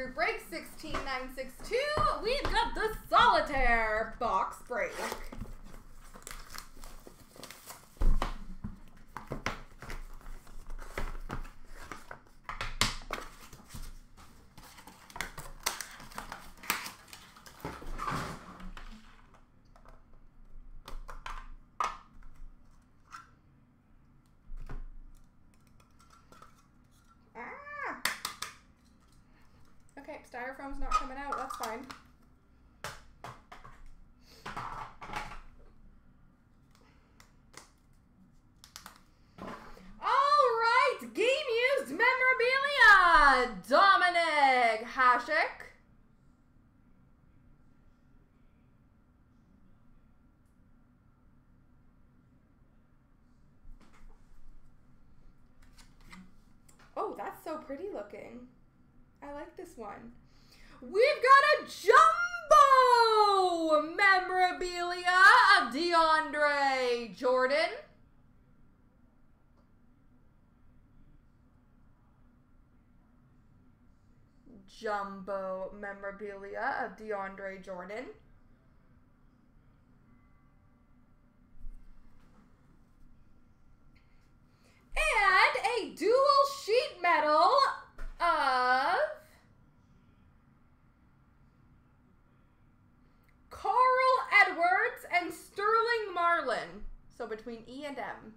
Group break 16962. We've got the Solitaire box break. Styrofoam's not coming out, that's fine. Alright, game used memorabilia! Dominic Hasek. Oh, that's so pretty looking. I like this one. We've got a jumbo memorabilia of DeAndre Jordan. Jumbo memorabilia of DeAndre Jordan. And a dual sheet metal of and Sterling Marlin, so between E and M.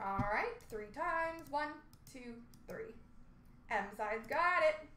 All right, 3 times. 1, 2, 3. M size, got it.